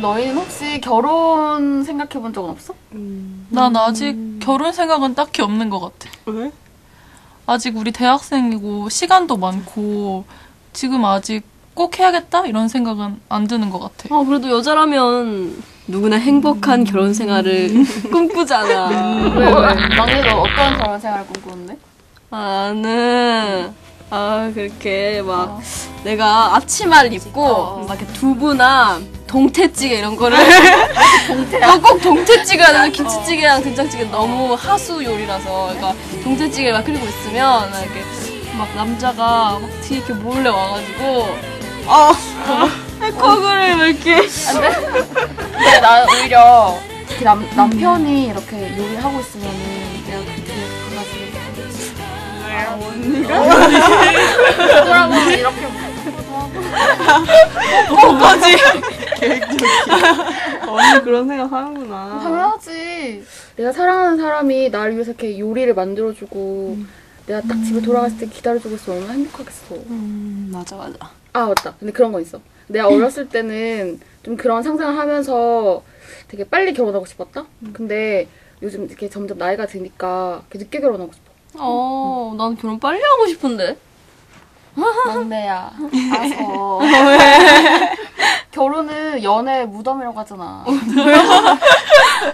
너희는 혹시 결혼 생각해본 적은 없어? 난 아직 결혼 생각은 딱히 없는 것 같아. 왜? 아직 우리 대학생이고 시간도 많고 지금 아직 꼭 해야겠다 이런 생각은 안 드는 것 같아. 아, 그래도 여자라면 누구나 행복한 결혼 생활을 꿈꾸잖아. 왜? 막내 너 어떤 결혼 생활을 꿈꾸는데? 나는 그렇게 막 내가 앞치마를 입고 막 이렇게 두부나 동태찌개 이런 거를 꼭 동태찌개 하는 김치찌개랑 된장찌개는 너무 하수 요리라서 그러니까 동태찌개를 막 끓이고 있으면 이렇게 막 남자가 막 뒤에 이렇게 몰래 와가지고 코그를 막 이렇게 안 돼? 근데 나 오히려 이렇게 남편이 이렇게 요리하고 있으면 내가 언니가? 뭐라고 이렇게 뭐까지 계획적이 언니 그런 생각 하는구나. 당연하지. 내가 사랑하는 사람이 나를 위해서 이렇게 요리를 만들어주고 내가 딱 집에 돌아갔을 때 기다려주고 있으면 얼마나 행복하겠어. 맞아. 아 맞다. 근데 그런 거 있어. 내가 어렸을 때는 좀 그런 상상을 하면서 되게 빨리 결혼하고 싶었다. 근데 요즘 이렇게 점점 나이가 드니까 이렇게 늦게 결혼하고 싶어. 난 결혼 빨리 하고 싶은데. 막내야, 아서. 왜? 결혼은 연애 무덤이라고 하잖아.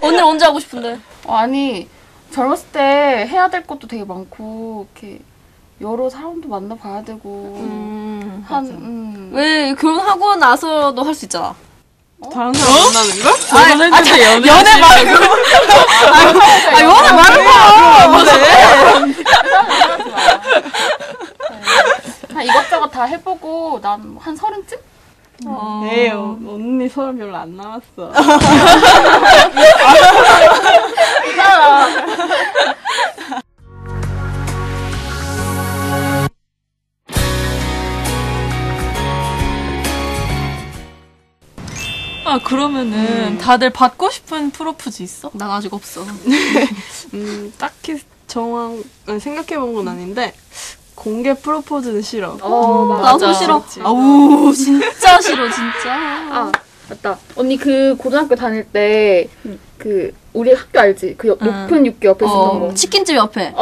오늘 언제 하고 싶은데? 아니, 젊었을 때 해야 될 것도 되게 많고, 이렇게 여러 사람도 만나봐야 되고. 왜 결혼하고 나서도 할 수 있잖아. 다른 사람 만나는 거? 결혼할 때 연애 말고. 연애 말고. 이것저것 다 해보고 난 한 30쯤? 네, 언니 30 별로 안 남았어. 그러면은 다들 받고 싶은 프로포즈 있어? 난 아직 없어. 딱히 생각해본 건 아닌데 공개 프로포즈는 싫어. 맞아. 나도 싫어. 아우 진짜 싫어 진짜. 아 맞다. 언니 그 고등학교 다닐 때 그 우리 학교 알지? 그 목표 6교 옆에 있었던 거. 치킨집 옆에.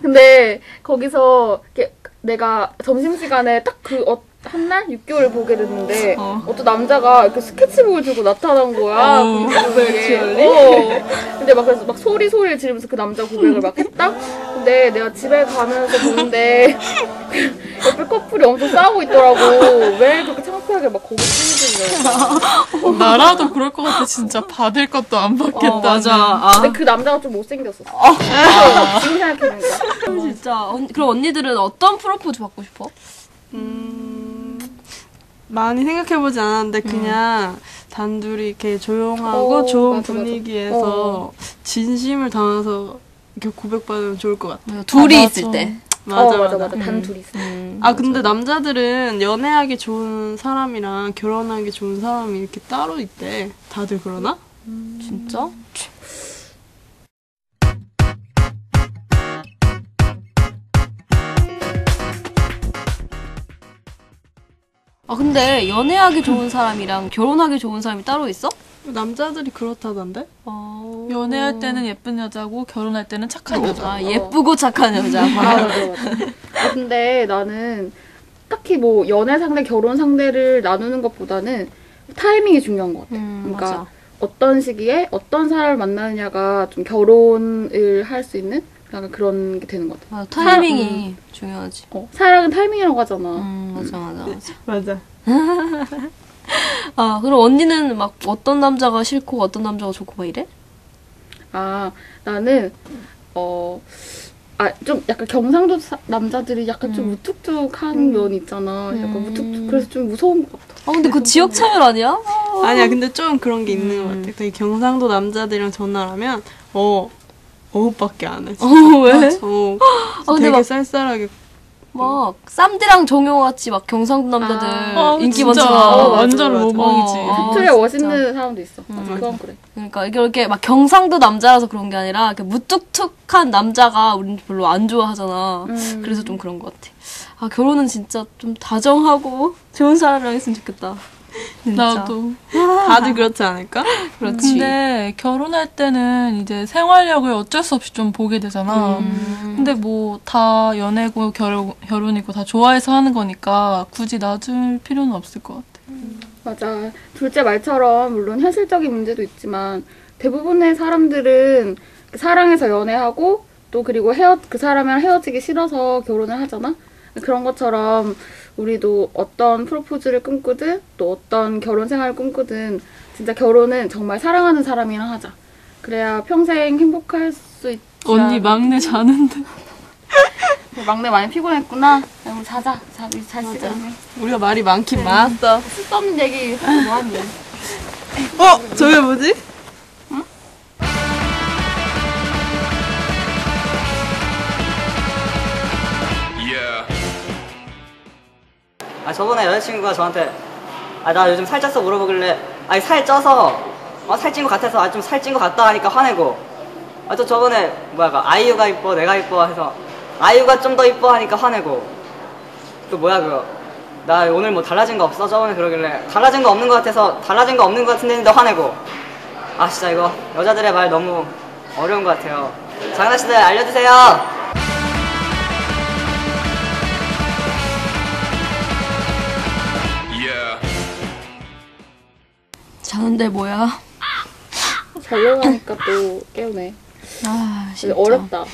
근데 거기서 이렇게 내가 점심시간에 딱 그 한 날 6교를 보게 됐는데 어떤 남자가 이렇게 스케치북을 들고 나타난 거야. 근데 막 그래서 막 소리를 지르면서 그 남자 고백을 막 했다. 근데 내가 집에 가면서 보는데 옆에 커플이 엄청 싸우고 있더라고. 왜 그렇게 창피하게 막 거기 찡찡거려. 나라도 그럴 것 같아. 진짜 받을 것도 안 받겠다. 맞아. 근데 그 남자가 좀 못생겼었어. 지금 생각해보니까. 진짜. 그럼 언니들은 어떤 프로포즈 받고 싶어? 많이 생각해보지 않았는데 그냥 단둘이 이렇게 조용하고 좋은 분위기에서 진심을 담아서 이렇게 고백받으면 좋을 것 같아요. 둘이 있을 때. 맞아. 단둘이 있을 때. 근데 남자들은 연애하기 좋은 사람이랑 결혼하기 좋은 사람이 이렇게 따로 있대. 다들 그러나? 진짜? 근데 연애하기 좋은 사람이랑 결혼하기 좋은 사람이 따로 있어? 남자들이 그렇다던데? 연애할 때는 예쁜 여자고 결혼할 때는 착한 여자. 예쁘고 착한 여자. 맞아. 근데 나는 딱히 뭐 연애 상대, 결혼 상대를 나누는 것보다는 타이밍이 중요한 것 같아. 그러니까 어떤 시기에 어떤 사람을 만나느냐가 좀 결혼을 할 수 있는 약간 그런 게 되는 것 같아. 타이밍이 중요하지. 사랑은 타이밍이라고 하잖아. 맞아. 그럼 언니는 막 어떤 남자가 싫고 어떤 남자가 좋고 막 이래? 나는 좀 약간 경상도 남자들이 약간 좀 무뚝뚝한 면이 있잖아. 약간 무뚝뚝. 그래서 좀 무서운 것 같아. 근데 그 지역 차별 아니야? 아니야. 근데 좀 그런 게 있는 것 같아. 경상도 남자들이랑 전화를 하면 밖에 안 해. 왜? 되게 막 쌀쌀하게. 막 쌈디랑 정용같이 막 경상도 남자들 인기 많잖아. 완전 로망이지. 사투리에 멋있는 사람도 있어. 그건 그래. 그러니까 이렇게 막 경상도 남자라서 그런 게 아니라 이렇게 무뚝뚝한 남자가 우린 별로 안 좋아하잖아. 그래서 좀 그런 것 같아. 결혼은 진짜 좀 다정하고 좋은 사람이랑 했으면 좋겠다. 나도. 다들 그렇지 않을까? 그렇지. 근데 결혼할 때는 이제 생활력을 어쩔 수 없이 좀 보게 되잖아. 근데 뭐 다 연애고 결혼이고 다 좋아해서 하는 거니까 굳이 놔줄 필요는 없을 것 같아. 맞아. 둘째 말처럼 물론 현실적인 문제도 있지만 대부분의 사람들은 사랑해서 연애하고 또 그리고 그 사람이랑 헤어지기 싫어서 결혼을 하잖아. 그런 것처럼 우리도 어떤 프로포즈를 꿈꾸든 또 어떤 결혼 생활을 꿈꾸든 진짜 결혼은 정말 사랑하는 사람이랑 하자. 그래야 평생 행복할 수 있지. 언니 막내 자는데. 막내 많이 피곤했구나. 그럼 자자. 잘 시간. 우리가 말이 많긴 많았어. 쓸데없는 얘기 뭐하니. 저게 뭐지? 응? 저번에 여자친구가 저한테 나 요즘 살 쪘어 물어보길래 살 쪄서 살 찐 것 같아서 좀 살 찐 것 같다 하니까 화내고 또 저번에 아이유가 이뻐 내가 이뻐 해서 아이유가 좀 더 이뻐 하니까 화내고 또 그거 나 오늘 뭐 달라진 거 없어? 저번에 그러길래 달라진 거 없는 것 같아서 달라진 거 없는 것 같은데 했는데 화내고 진짜 이거 여자들의 말 너무 어려운 것 같아요. 장난치들 알려주세요. 자는데 뭐야? 자려고 하니까 또 깨우네. 진짜 어렵다.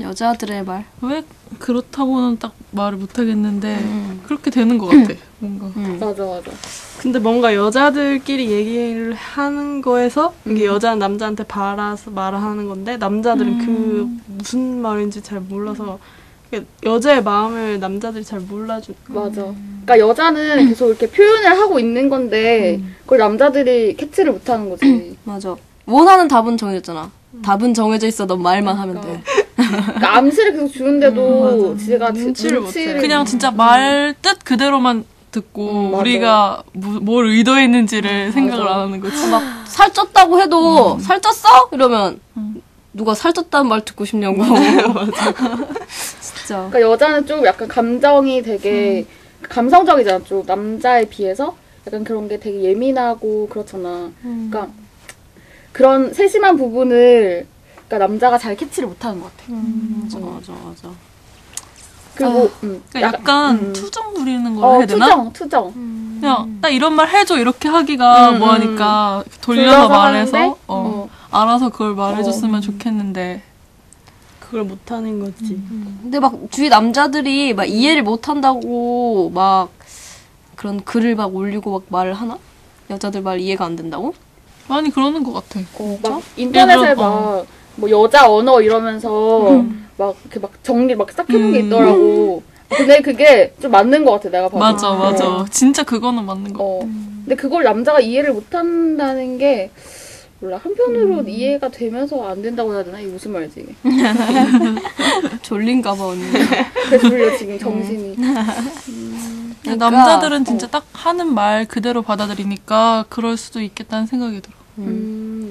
여자들의 말. 왜 그렇다고는 딱 말을 못하겠는데 그렇게 되는 것 같아. 뭔가. 맞아. 근데 뭔가 여자들끼리 얘기를 하는 거에서 이게 여자는 남자한테 바라서 말을 하는 건데 남자들은 그 무슨 말인지 잘 몰라서 여자의 마음을 남자들이 잘 몰라줘. 맞아. 그러니까 여자는 계속 이렇게 표현을 하고 있는 건데 그걸 남자들이 캐치를 못하는 거지. 맞아. 원하는 답은 정해졌잖아. 답은 정해져 있어. 넌 말만 하면 돼. 그러니까 암시를 계속 주는데도 지가 눈치를 못해. 그냥 진짜 말 뜻 그대로만 듣고 우리가 뭘 의도했는지를 생각을 안 하는 거지. 막 살쪘다고 해도 살쪘어? 이러면 누가 살쪘다는 말 듣고 싶냐고. 맞아. 진짜. 그러니까 여자는 좀 약간 감정이 되게 감성적이잖아. 좀 남자에 비해서 약간 그런 게 되게 예민하고 그렇잖아. 그러니까 그런 세심한 부분을 그러니까 남자가 잘 캐치를 못하는 것 같아. 맞아. 그리고 약간 투정 부리는 거라 해야 되나? 투정. 그냥 나 이런 말 해줘 이렇게 하기가 뭐하니까 돌려서 말해서 알아서 그걸 말해줬으면 좋겠는데 그걸 못하는 거지. 근데 막 주위 남자들이 막 이해를 못한다고 막 그런 글을 막 올리고 막 말을 하나? 여자들 말 이해가 안 된다고? 많이 그러는 것 같아. 막 인터넷에 뭐 여자 언어 이러면서 막 이렇게 막 정리 막 싹 해놓은 게 있더라고. 근데 그게 좀 맞는 것 같아 내가 봐도. 맞아. 진짜 그거는 맞는 것 같아. 근데 그걸 남자가 이해를 못한다는 게 몰라. 한편으로 이해가 되면서 안 된다고 해야 되나? 이게 무슨 말이지 이게. 졸린가 봐 언니. 졸려 지금 정신이. 그러니까, 남자들은 진짜 딱 하는 말 그대로 받아들이니까 그럴 수도 있겠다는 생각이 들어.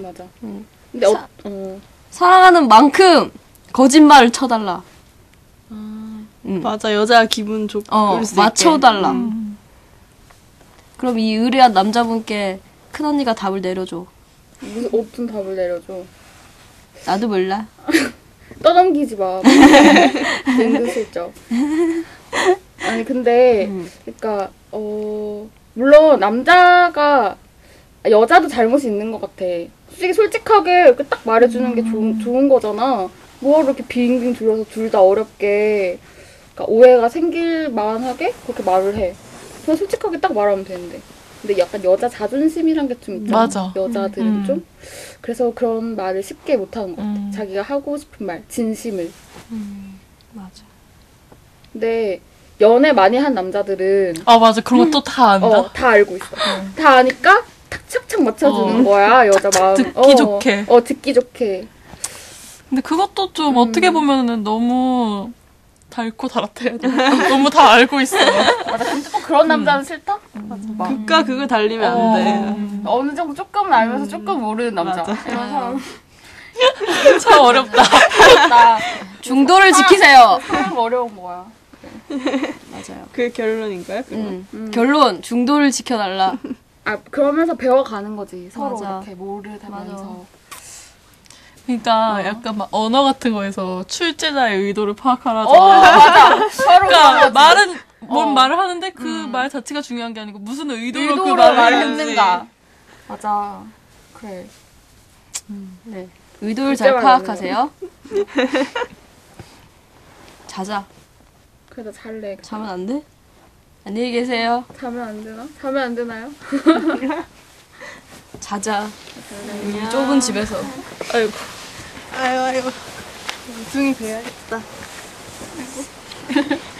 맞아. 근데 사랑하는 만큼 거짓말을 쳐달라. 맞아. 여자 기분 좋을 수 있게 맞춰달라. 그럼 이 의뢰한 남자분께 큰언니가 답을 내려줘. 무슨 어떤 답을 내려줘? 나도 몰라. 떠넘기지 마. 은근슬쩍. 아니 근데 그러니까 물론 남자가 여자도 잘못이 있는 것 같아. 솔직히 솔직하게 이렇게 딱 말해주는 게 좋은 거잖아. 뭐 이렇게 빙빙 둘러서 둘 다 어렵게 그러니까 오해가 생길 만하게 그렇게 말을 해. 그냥 솔직하게 딱 말하면 되는데. 근데 약간 여자 자존심이란 게 좀 있잖아. 맞아. 여자들은 좀 그래서 그런 말을 쉽게 못하는 것 같아. 자기가 하고 싶은 말, 진심을. 맞아. 근데 연애 많이 한 남자들은 맞아. 그런 거 또 다 안다. 다 알고 있어. 다 아니까 탁 착착 맞춰주는 거야. 여자 마음. 듣기 좋게. 듣기 좋게. 근데 그것도 좀 어떻게 보면은 너무 달고 달았대요. 너무 다 알고 있어. 맞아. 근데 또 그런 남자는 싫다? 맞아. 극과 극을 달리면 안 돼. 어느 정도 조금은 알면서 조금 모르는 남자. 이런 사람. 참 어렵다. 중도를 지키세요. 사람 어려운 거야. 맞아요. 그 결론인가요? 결론! 중도를 지켜달라. 아, 그러면서 배워가는 거지. 서로 맞아. 이렇게 모르다면서. 그러니까 약간 막 언어 같은 거에서 출제자의 의도를 파악하라잖아. 맞아. 서로 그러니까 말은 뭔 말을 하는데 그 말 자체가 중요한 게 아니고 무슨 의도로 그 말을 했는가. 맞아. 그래. 네. 의도를 잘 파악하세요. 자자. 그래도 잘래. 자면 안 돼? 안녕히 계세요. 자면 안 되나? 자면 안 되나요? 자자. 우리 좁은 집에서. 아이고. 아유. 우승이 돼야겠다. 아이고.